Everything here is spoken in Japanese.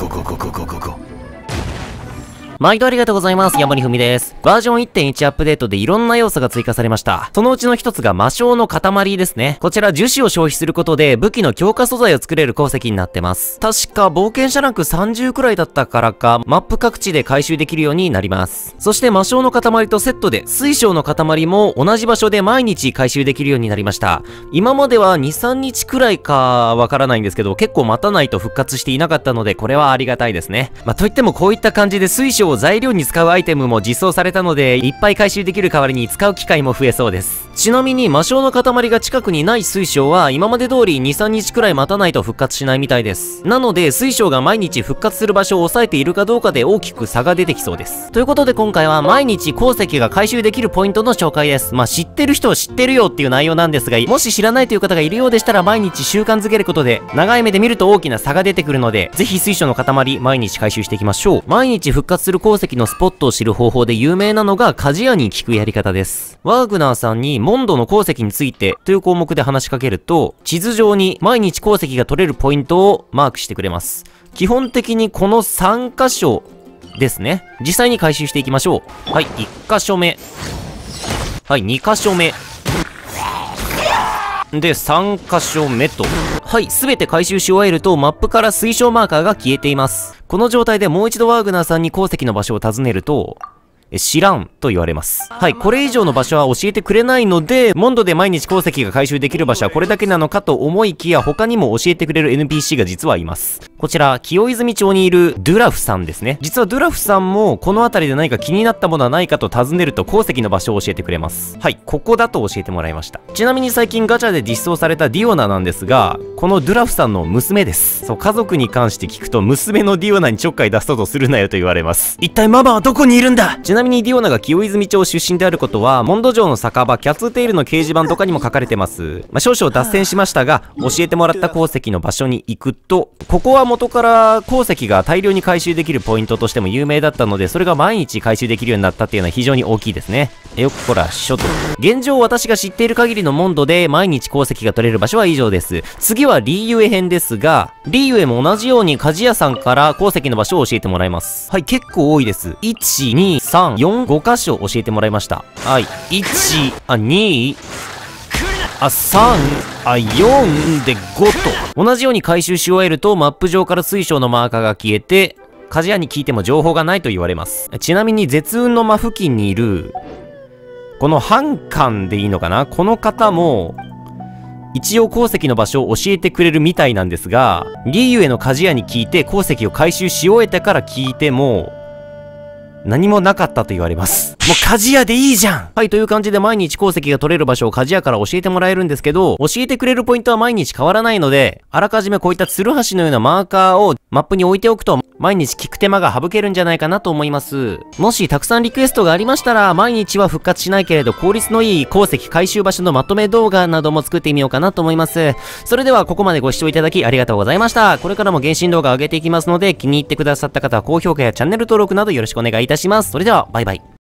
ゴーゴーゴーゴーゴーゴーゴー。毎度ありがとうございます。山にふみです。バージョン 1.1 アップデートでいろんな要素が追加されました。そのうちの一つが魔性の塊ですね。こちら樹脂を消費することで武器の強化素材を作れる鉱石になってます。確か冒険者ランク30くらいだったからか、マップ各地で回収できるようになります。そして魔性の塊とセットで水晶の塊も同じ場所で毎日回収できるようになりました。今までは2、3日くらいかわからないんですけど、結構待たないと復活していなかったので、これはありがたいですね。まあ、といってもこういった感じで水晶を材料に使うアイテムも実装されたので、いっぱい回収できる代わりに使う機会も増えそうです。ちなみに魔性の塊が近くにない水晶は今まで通り 2,3 日くらい待たないと復活しないみたいです。なので水晶が毎日復活する場所を抑えているかどうかで大きく差が出てきそうです。ということで今回は毎日鉱石が回収できるポイントの紹介です。まあ知ってる人は知ってるよっていう内容なんですが、もし知らないという方がいるようでしたら、毎日習慣づけることで長い目で見ると大きな差が出てくるので、ぜひ水晶の塊毎日回収していきましょう。毎日復活する鉱石のスポットを知る方法で有名なのが鍛冶屋に聞くやり方です。ワーグナーさんにモンドの鉱石についてという項目で話しかけると、地図上に毎日鉱石が取れるポイントをマークしてくれます。基本的にこの3箇所ですね。実際に回収していきましょう。はい、1箇所目。はい、2箇所目。で、3箇所目と。はい、すべて回収し終えると、マップから水晶マーカーが消えています。この状態でもう一度ワーグナーさんに鉱石の場所を尋ねると、知らんと言われます。はい、これ以上の場所は教えてくれないので、モンドで毎日鉱石が回収できる場所はこれだけなのかと思いきや、他にも教えてくれる NPC が実はいます。こちら、清泉町にいるドゥラフさんですね。実はドゥラフさんも、この辺りで何か気になったものはないかと尋ねると、鉱石の場所を教えてくれます。はい、ここだと教えてもらいました。ちなみに最近ガチャで実装されたディオナなんですが、このドゥラフさんの娘です。そう、家族に関して聞くと、娘のディオナにちょっかい出そうとするなよと言われます。一体ママはどこにいるんだ。ちなみにディオナが清泉町出身であることは、モンド城の酒場キャッツテイルの掲示板とかにも書かれてます。まあ、少々脱線しましたが、教えてもらった鉱石の場所に行くと、ここは元から鉱石が大量に回収できるポイントとしても有名だったので、それが毎日回収できるようになったっていうのは非常に大きいですね。よっこらしょと。現状私が知っている限りのモンドで毎日鉱石が取れる場所は以上です。次はリーユエ編ですが、リーユエも同じように鍛冶屋さんから鉱石の場所を教えてもらいます。はい、結構多いです。1、2、3、4、5箇所教えてもらいました。はい、1、2、3、4で5と。同じように回収し終えると、マップ上から水晶のマーカーが消えて、鍛冶屋に聞いても情報がないと言われます。ちなみに絶雲の間付近にいるこの半官でいいのかな、この方も一応鉱石の場所を教えてくれるみたいなんですが、リーユエの鍛冶屋に聞いて鉱石を回収し終えてから聞いても何もなかったと言われます。もう鍛冶屋でいいじゃん。はい、という感じで毎日鉱石が取れる場所を鍛冶屋から教えてもらえるんですけど、教えてくれるポイントは毎日変わらないので、あらかじめこういったツルハシのようなマーカーをマップに置いておくと、毎日聞く手間が省けるんじゃないかなと思います。もしたくさんリクエストがありましたら、毎日は復活しないけれど効率のいい鉱石回収場所のまとめ動画なども作ってみようかなと思います。それではここまでご視聴いただきありがとうございました。これからも原神動画上げていきますので、気に入ってくださった方は高評価やチャンネル登録などよろしくお願いいたします。それでは、バイバイ。